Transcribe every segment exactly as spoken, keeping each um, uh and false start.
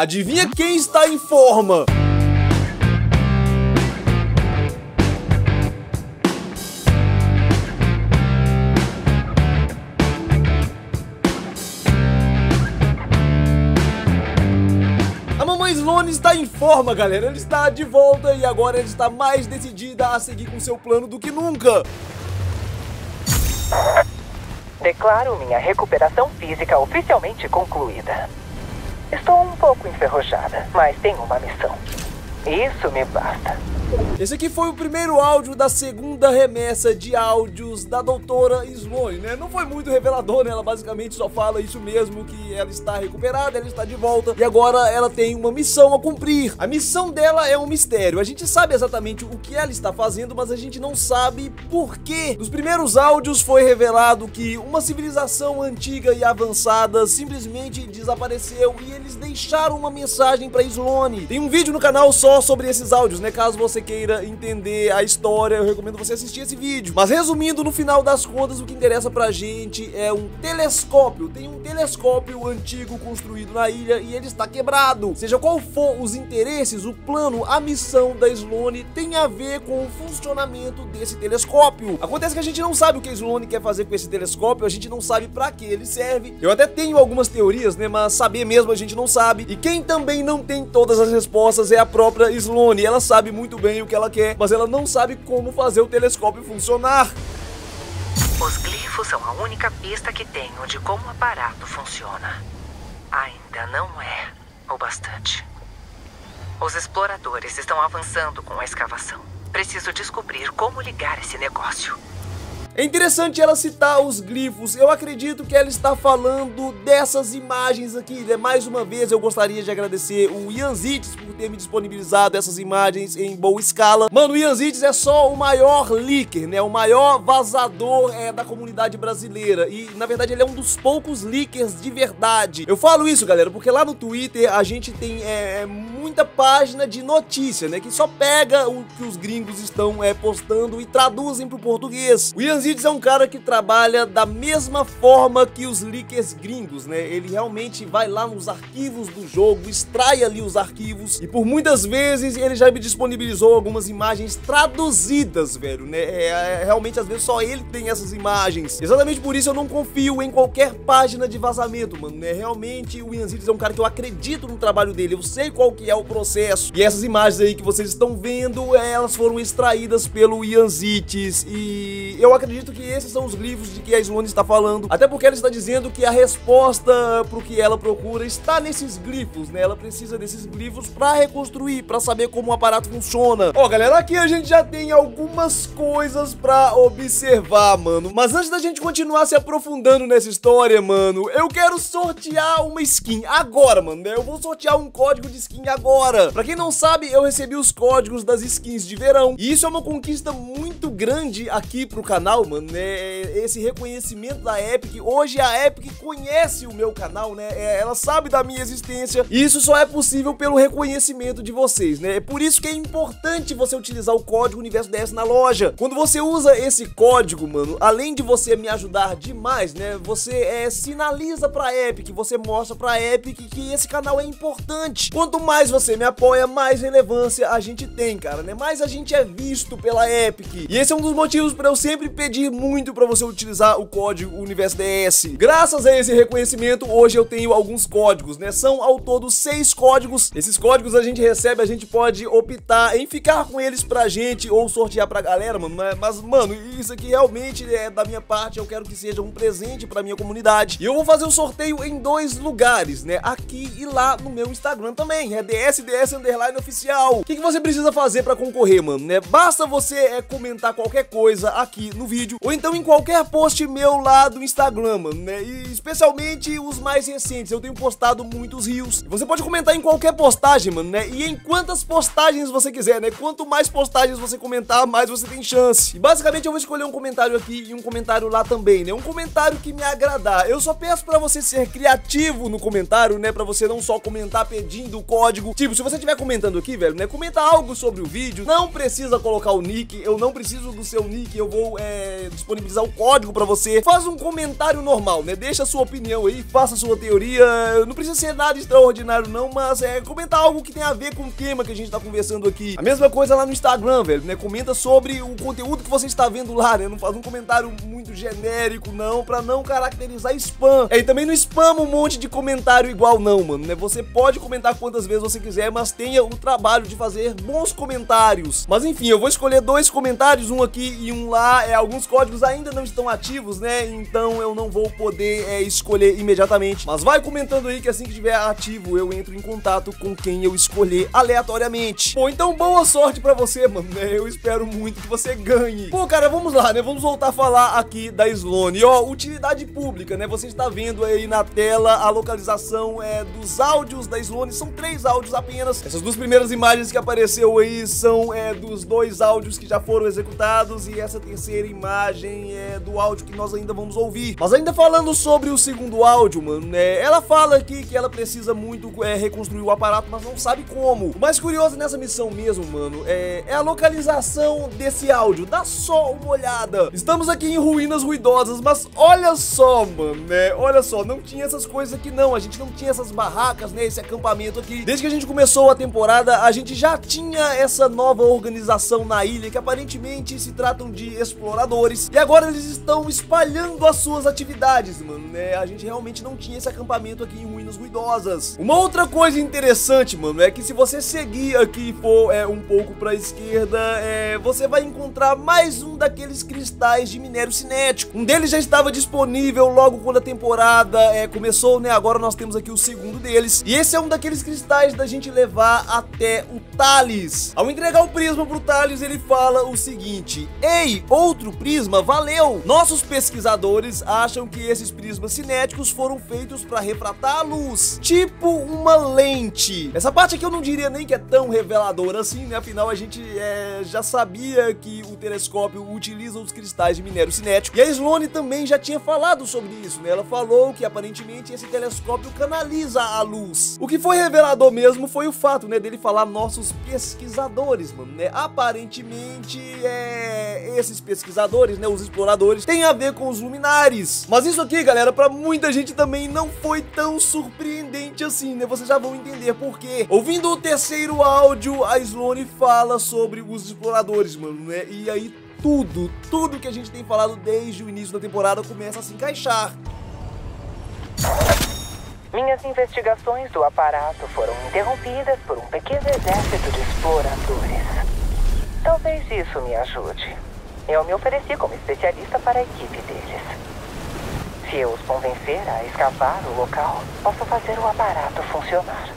Adivinha quem está em forma? Slone está em forma, galera. Ele está de volta e agora ele está mais decidida a seguir com seu plano do que nunca. Declaro minha recuperação física oficialmente concluída. Estou um pouco enferrujada, mas tenho uma missão. Isso me basta. Esse aqui foi o primeiro áudio da segunda remessa de áudios da doutora Slone, né? Não foi muito revelador, né? Ela basicamente só fala isso mesmo, que ela está recuperada, ela está de volta e agora ela tem uma missão a cumprir. A missão dela é um mistério. A gente sabe exatamente o que ela está fazendo, mas a gente não sabe por quê. Nos primeiros áudios foi revelado que uma civilização antiga e avançada simplesmente desapareceu e eles deixaram uma mensagem para Slone. Tem um vídeo no canal só sobre esses áudios, né? Caso você queira entender a história, eu recomendo você assistir esse vídeo. Mas resumindo, no final das contas, o que interessa pra gente é um telescópio. Tem um telescópio antigo construído na ilha e ele está quebrado. Seja qual for os interesses, o plano, a missão da Slone tem a ver com o funcionamento desse telescópio. Acontece que a gente não sabe o que a Slone quer fazer com esse telescópio, a gente não sabe pra que ele serve. Eu até tenho algumas teorias, né, mas saber mesmo a gente não sabe. E quem também não tem todas as respostas é a própria Slone. Ela sabe muito bem o que ela quer, mas ela não sabe como fazer o telescópio funcionar. Os glifos são a única pista que tenho de como o aparato funciona. Ainda não é o bastante. Os exploradores estão avançando com a escavação. Preciso descobrir como ligar esse negócio. É interessante ela citar os glifos. Eu acredito que ela está falando dessas imagens aqui, né? Mais uma vez eu gostaria de agradecer o Ian Zitz por ter me disponibilizado essas imagens em boa escala. Mano, o Ian Zitz é só o maior leaker, né? O maior vazador é, da comunidade brasileira. E, na verdade, ele é um dos poucos leakers de verdade. Eu falo isso, galera, porque lá no Twitter a gente tem é, muita página de notícia, né? Que só pega o que os gringos estão é, postando e traduzem pro português. O Ian Zitz é um cara que trabalha da mesma forma que os leakers gringos, né? Ele realmente vai lá nos arquivos do jogo, extrai ali os arquivos e por muitas vezes ele já me disponibilizou algumas imagens traduzidas, velho, né? É, é, realmente, às vezes, só ele tem essas imagens. Exatamente por isso eu não confio em qualquer página de vazamento, mano, né? Realmente, o Ian Zitz é um cara que eu acredito no trabalho dele, eu sei qual que é o processo. E essas imagens aí que vocês estão vendo, elas foram extraídas pelo Ian Zitz e eu acredito que esses são os glifos de que a Slone está falando, até porque ela está dizendo que a resposta para o que ela procura está nesses glifos, né? Ela precisa desses glifos para reconstruir, para saber como o aparato funciona. Ó, galera, aqui a gente já tem algumas coisas para observar, mano. Mas antes da gente continuar se aprofundando nessa história, mano, eu quero sortear uma skin agora, mano, né? Eu vou sortear um código de skin agora. Para quem não sabe, eu recebi os códigos das skins de verão e isso é uma conquista muito grande aqui pro canal, mano, né? Esse reconhecimento da Epic. Hoje a Epic conhece o meu canal, né? Ela sabe da minha existência e isso só é possível pelo reconhecimento de vocês, né? É por isso que é importante você utilizar o código Universo D S na loja. Quando você usa esse código, mano, além de você me ajudar demais, né? Você é, sinaliza pra Epic, você mostra pra Epic que esse canal é importante. Quanto mais você me apoia, mais relevância a gente tem, cara, né? Mais a gente é visto pela Epic. E esse é um dos motivos pra eu sempre pedir muito para você utilizar o código Universo D S. Graças a esse reconhecimento, hoje eu tenho alguns códigos, né? São ao todo seis códigos. Esses códigos a gente recebe, a gente pode optar em ficar com eles pra gente ou sortear pra galera, mano. Mas, mano, isso aqui realmente é da minha parte. Eu quero que seja um presente pra minha comunidade. E eu vou fazer o sorteio em dois lugares, né? Aqui e lá no meu Instagram também. É D S D S Underline Oficial. O que, que você precisa fazer pra concorrer, mano, né? Basta você é, comentar qualquer coisa aqui no vídeo, ou então em qualquer post meu lá do Instagram, mano, né? E especialmente os mais recentes, eu tenho postado muitos reels. Você pode comentar em qualquer postagem, mano, né? E em quantas postagens você quiser, né? Quanto mais postagens você comentar, mais você tem chance. E basicamente eu vou escolher um comentário aqui e um comentário lá também, né? Um comentário que me agradar. Eu só peço pra você ser criativo no comentário, né? Pra você não só comentar pedindo o código. Tipo, se você estiver comentando aqui, velho, né? Comenta algo sobre o vídeo. Não precisa colocar o nick. Eu não preciso do seu nick. Eu vou, é... é, disponibilizar o código pra você, faz um comentário normal, né? Deixa a sua opinião aí, faça a sua teoria. Não precisa ser nada extraordinário não, mas é comentar algo que tem a ver com o tema que a gente tá conversando aqui. A mesma coisa lá no Instagram, velho, né? Comenta sobre o conteúdo que você está vendo lá, né? Não faz um comentário muito genérico não, pra não caracterizar spam. É, e também não spama um monte de comentário igual não, mano, né? Você pode comentar quantas vezes você quiser, mas tenha o trabalho de fazer bons comentários. Mas enfim, eu vou escolher dois comentários, um aqui e um lá. É, alguns códigos ainda não estão ativos, né? Então eu não vou poder é, escolher imediatamente. Mas vai comentando aí que assim que tiver ativo eu entro em contato com quem eu escolher aleatoriamente. Pô, então boa sorte pra você, mano, né? Eu espero muito que você ganhe. Pô, cara, vamos lá, né? Vamos voltar a falar aqui da Slone. E ó, utilidade pública, né? Você está vendo aí na tela a localização é, dos áudios da Slone. São três áudios apenas. Essas duas primeiras imagens que apareceu aí são é, dos dois áudios que já foram executados, e essa terceira imagem é do áudio que nós ainda vamos ouvir. Mas ainda falando sobre o segundo áudio, mano, né? Ela fala aqui que ela precisa muito é, reconstruir o aparato, mas não sabe como. O mais curioso nessa missão mesmo, mano, é, é a localização desse áudio. Dá só uma olhada. Estamos aqui em ruínas ruidosas, mas olha só, mano, né? Olha só, não tinha essas coisas aqui não. A gente não tinha essas barracas, né? Esse acampamento aqui. Desde que a gente começou a temporada, a gente já tinha essa nova organização na ilha, que aparentemente se tratam de exploradores. E agora eles estão espalhando as suas atividades, mano, né? A gente realmente não tinha esse acampamento aqui em ruínas ruidosas. Uma outra coisa interessante, mano, é que se você seguir aqui e for é, um pouco pra esquerda, é, você vai encontrar mais um daqueles cristais de minério cinético. Um deles já estava disponível logo quando a temporada é, começou, né? Agora nós temos aqui o segundo deles. E esse é um daqueles cristais da gente levar até o Thales. Ao entregar o prisma pro Thales, ele fala o seguinte: ei, outro prisma, valeu! Nossos pesquisadores acham que esses prismas cinéticos foram feitos para refratar a luz, tipo uma lente. Essa parte aqui eu não diria nem que é tão reveladora assim, né? Afinal, a gente é, já sabia que o telescópio utiliza os cristais de minério cinético. E a Slone também já tinha falado sobre isso, né? Ela falou que aparentemente esse telescópio canaliza a luz. O que foi revelador mesmo foi o fato, né, dele falar nossos pesquisadores, mano, né? Aparentemente é, esses pesquisadores, né, os exploradores, tem a ver com os luminares. Mas isso aqui, galera, pra muita gente também não foi tão surpreendente assim, né? Vocês já vão entender por quê. Ouvindo o terceiro áudio, a Slone fala sobre os exploradores, mano, né? E aí tudo, tudo que a gente tem falado desde o início da temporada começa a se encaixar. Minhas investigações do aparato foram interrompidas por um pequeno exército de exploradores. Talvez isso me ajude. Eu me ofereci como especialista para a equipe deles. Se eu os convencer a escavar o local, posso fazer o aparato funcionar.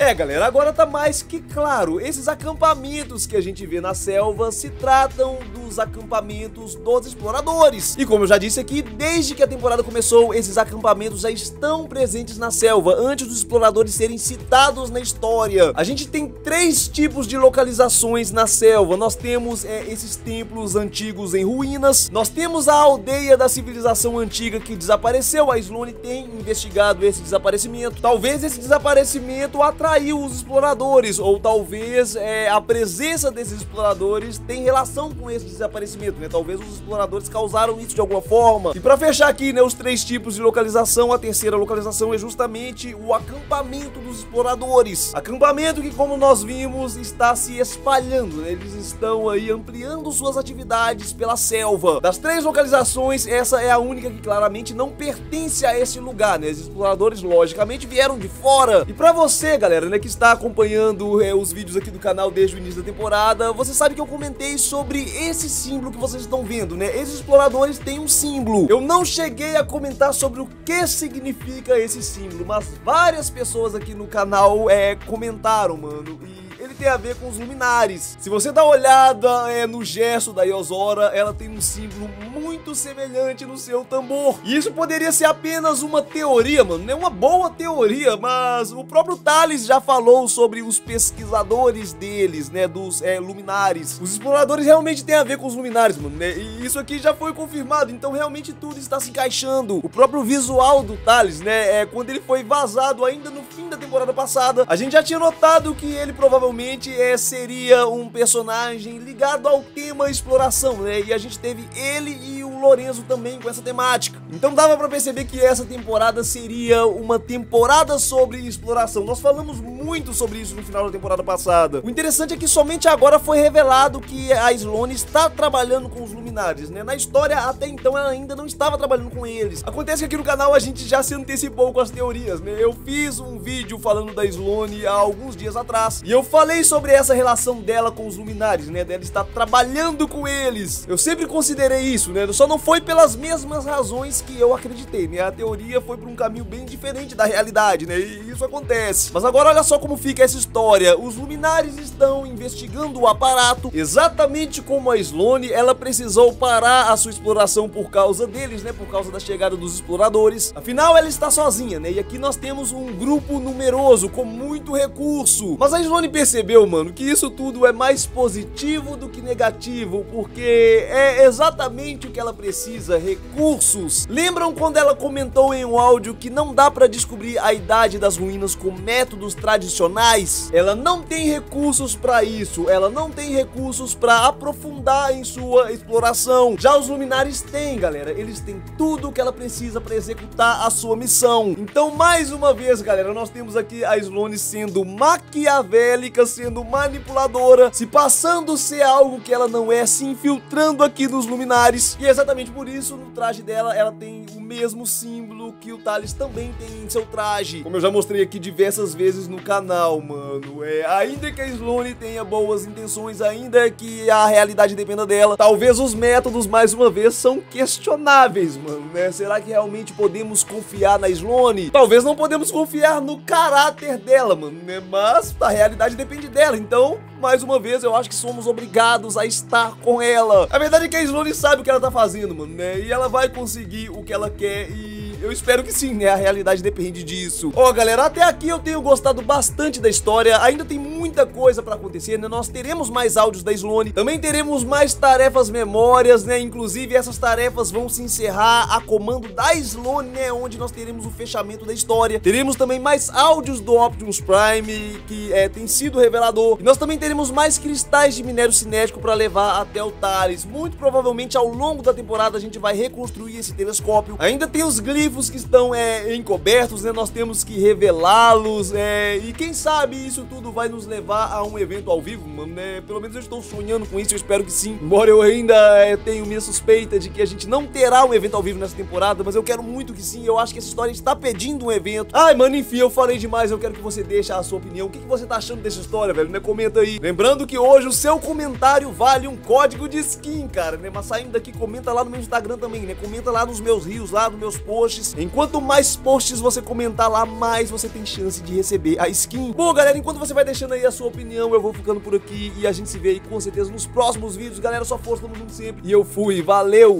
É, galera, agora tá mais que claro. Esses acampamentos que a gente vê na selva se tratam dos acampamentos dos exploradores. E como eu já disse aqui, desde que a temporada começou, esses acampamentos já estão presentes na selva, antes dos exploradores serem citados na história. A gente tem três tipos de localizações na selva. Nós temos é, esses templos antigos em ruínas, nós temos a aldeia da civilização antiga que desapareceu. A Slone tem investigado esse desaparecimento. Talvez esse desaparecimento atrapalhe atraiu os exploradores, ou talvez é, a presença desses exploradores tem relação com esse desaparecimento, né? Talvez os exploradores causaram isso de alguma forma. E pra fechar aqui, né, os três tipos de localização, a terceira localização é justamente o acampamento dos exploradores. Acampamento que, como nós vimos, está se espalhando, né? Eles estão aí ampliando suas atividades pela selva. Das três localizações, essa é a única que claramente não pertence a esse lugar, né? Os exploradores, logicamente, vieram de fora. E pra você, galera, Galera, né, que está acompanhando é, os vídeos aqui do canal desde o início da temporada, você sabe que eu comentei sobre esse símbolo que vocês estão vendo, né? Esses exploradores têm um símbolo. Eu não cheguei a comentar sobre o que significa esse símbolo, mas várias pessoas aqui no canal é, comentaram, mano, e ele tem a ver com os luminares. Se você dá uma olhada é, no gesto da Iozora, ela tem um símbolo muito semelhante no seu tambor. E isso poderia ser apenas uma teoria, mano, né? Uma boa teoria, mas o próprio Thales já falou sobre os pesquisadores deles, né? Dos é, luminares. Os exploradores realmente têm a ver com os luminares, mano, né? E isso aqui já foi confirmado, então realmente tudo está se encaixando. O próprio visual do Thales, né? É, quando ele foi vazado ainda no fim da temporada passada, a gente já tinha notado que ele provavelmente basicamente é, seria um personagem ligado ao tema exploração, né? E a gente teve ele e o Lorenzo também com essa temática. Então dava pra perceber que essa temporada seria uma temporada sobre exploração. Nós falamos muito sobre isso no final da temporada passada. O interessante é que somente agora foi revelado que a Slone está trabalhando com os luminares, né? Na história até então ela ainda não estava trabalhando com eles. Acontece que aqui no canal a gente já se antecipou com as teorias, né? Eu fiz um vídeo falando da Slone há alguns dias atrás e eu falei sobre essa relação dela com os luminares, né? Dela estar trabalhando com eles. Eu sempre considerei isso, né? Só não foi pelas mesmas razões que eu acreditei, né? A teoria foi por um caminho bem diferente da realidade, né? E isso acontece. Mas agora olha só como fica essa história. Os luminares estão investigando o aparato, exatamente como a Slone. Ela precisou parar a sua exploração por causa deles, né? Por causa da chegada dos exploradores. Afinal, ela está sozinha, né? E aqui nós temos um grupo numeroso com muito recurso. Mas a Slone percebeu, mano, que isso tudo é mais positivo do que negativo, porque é exatamente o que ela precisa: recursos. Lembram quando ela comentou em um áudio que não dá pra descobrir a idade das ruínas com métodos tradicionais? Ela não tem recursos pra isso. Ela não tem recursos pra aprofundar em sua exploração. Já os luminares têm, galera. Eles têm tudo que ela precisa pra executar a sua missão. Então, mais uma vez, galera, nós temos aqui a Slone sendo maquiavélica, sendo manipuladora, se passando ser algo que ela não é, se infiltrando aqui nos luminares. E exatamente por isso, no traje dela, ela tem o mesmo símbolo que o Thales também tem em seu traje, como eu já mostrei aqui diversas vezes no canal, mano. É, ainda que a Slone tenha boas intenções, ainda que a realidade dependa dela, talvez os métodos, mais uma vez, são questionáveis, mano, né? Será que realmente podemos confiar na Slone? Talvez não podemos confiar no caráter dela, mano, né? Mas a realidade depende dela, então, mais uma vez, eu acho que somos obrigados a estar com ela. A verdade é que a Slone sabe o que ela tá fazendo, mano, né? E ela vai conseguir o que ela quer e eu espero que sim, né? A realidade depende disso. Ó, galera, até aqui eu tenho gostado bastante da história. Ainda tem muita coisa pra acontecer, né? Nós teremos mais áudios da Slone. Também teremos mais tarefas memórias, né? Inclusive, essas tarefas vão se encerrar a comando da Slone, né? Onde nós teremos o fechamento da história. Teremos também mais áudios do Optimus Prime, que é, tem sido revelador. E nós também teremos mais cristais de minério cinético pra levar até o Thales. Muito provavelmente, ao longo da temporada, a gente vai reconstruir esse telescópio. Ainda tem os glitches que estão é, encobertos, né? Nós temos que revelá-los, é, e quem sabe isso tudo vai nos levar a um evento ao vivo, mano, né? Pelo menos eu estou sonhando com isso, eu espero que sim. Embora eu ainda é, tenha minha suspeita de que a gente não terá um evento ao vivo nessa temporada, mas eu quero muito que sim, eu acho que essa história está pedindo um evento. Ai, mano, enfim, eu falei demais, eu quero que você deixe a sua opinião. O que, que você tá achando dessa história, velho, né? Comenta aí. Lembrando que hoje o seu comentário vale um código de skin, cara, né? Mas saindo daqui, comenta lá no meu Instagram também, né? Comenta lá nos meus reels, lá nos meus posts. Enquanto mais posts você comentar lá, mais você tem chance de receber a skin. Bom, galera, enquanto você vai deixando aí a sua opinião, eu vou ficando por aqui e a gente se vê aí com certeza nos próximos vídeos. Galera, só força, tamo junto sempre. E eu fui, valeu!